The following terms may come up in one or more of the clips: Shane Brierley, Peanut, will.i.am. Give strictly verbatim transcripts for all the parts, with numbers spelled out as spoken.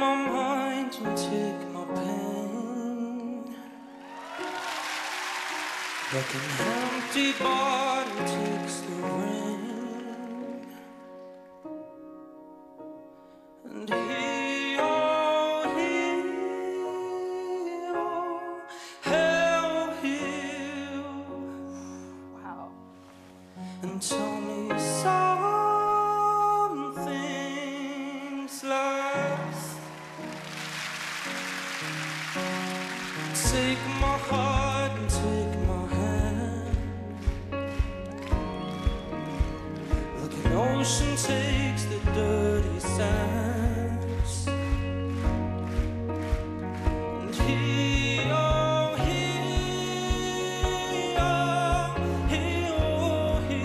my mind and take my pain, like an empty bottle takes the rain. And he, oh he, oh hell, heal. Wow. And tell me something's last. Take my heart and take my hand, like an ocean takes the dirty sands. And he, oh he, oh he, oh he,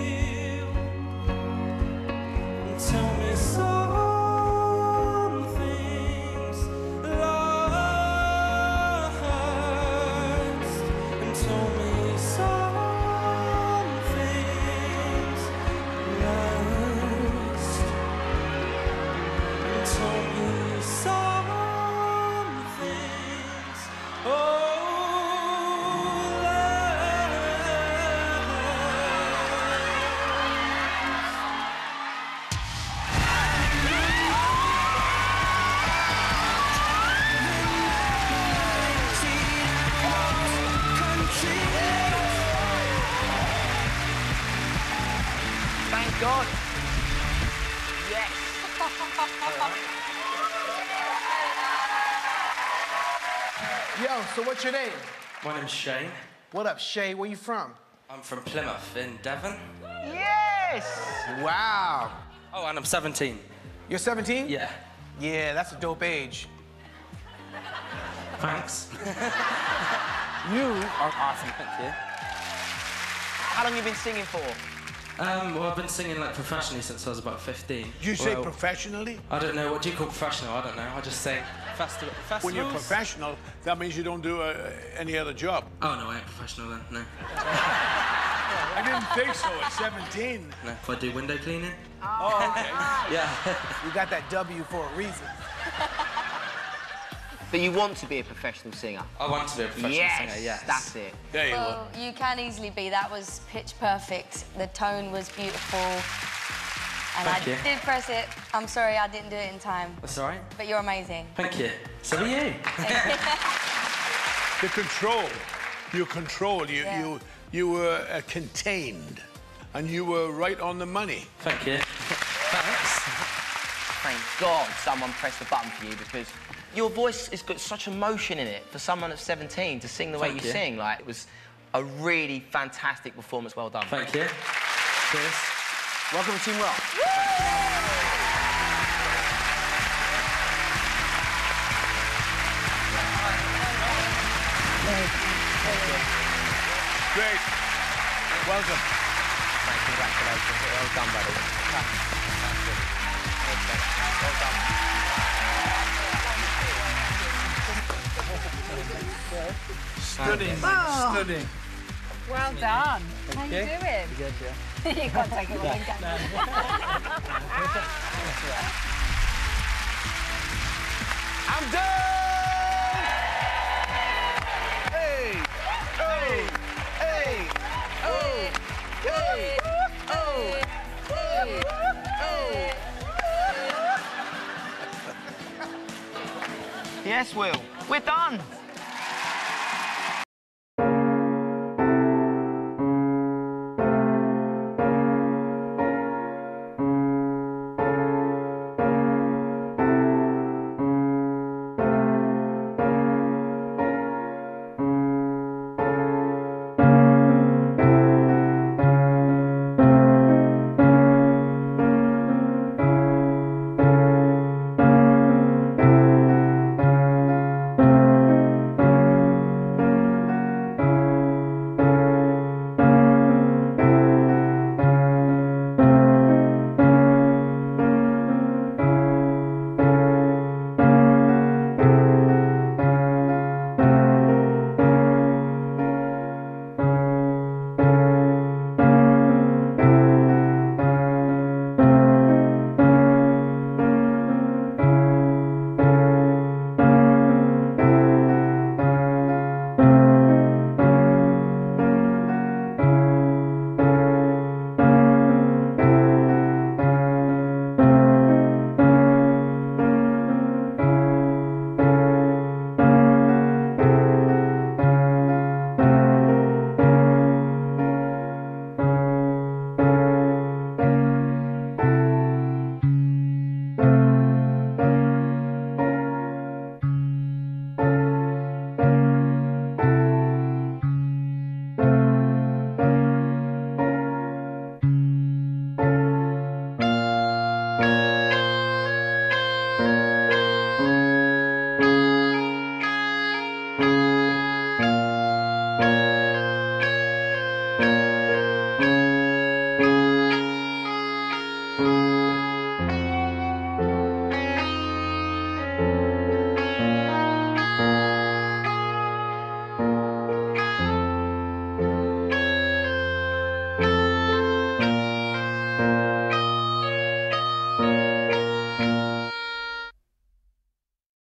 and tell me something's lost. And tell me something's lost. And tell me something's oh lost. Thank God. Yes. Yo, so what's your name? My name's Shane. What up, Shay? Where you from? I'm from Plymouth in Devon. Yes! Wow. Oh, and I'm seventeen. You're seventeen? Yeah. Yeah, that's a dope age. Thanks. You are awesome. Thank you. How long have you been singing for? Um, well, I've been singing like professionally since I was about fifteen. You say Well, professionally? I don't know. What do you call professional? I don't know. I just say festival. Festivals. When you're professional, that means you don't do uh, any other job. Oh no, I ain't professional then. No. I didn't think so at seventeen. No. If I do window cleaning. Oh, okay. Yeah. You got that W for a reason. But you want to be a professional singer. I want to be a professional Yes, singer. Yes. That's it. There you go. Well, you can easily be. That was pitch perfect. The tone was beautiful. And Thank I you. did press it. I'm sorry I didn't do it in time. That's all right. But you're amazing. Thank you. So are you. The control, your control, you Yeah. you you were uh, contained, and you were right on the money. Thank you. Thanks. Thank God someone pressed the button for you, because your voice has got such emotion in it for someone at seventeen to sing the way you, you sing. Like, it was a really fantastic performance. Well done. Thank you. Cheers. Welcome to Team Rock. Great. Welcome. Thank you. Congratulations. Well done, buddy. Thank you. Stunning, oh. stunning. Well done. How are you doing? Good, yeah. You can't take it all in, can you? I'm done! Hey! Hey! Hey! Oh! Hey! Oh! Hey! Oh! Yes, Will. We're done.